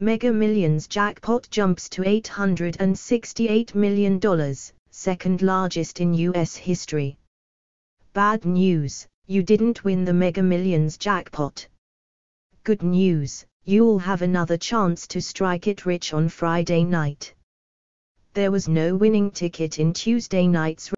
Mega Millions jackpot jumps to $868 million, second largest in US history. Bad news, you didn't win the Mega Millions jackpot. Good news, you'll have another chance to strike it rich on Friday night. There was no winning ticket in Tuesday night's race.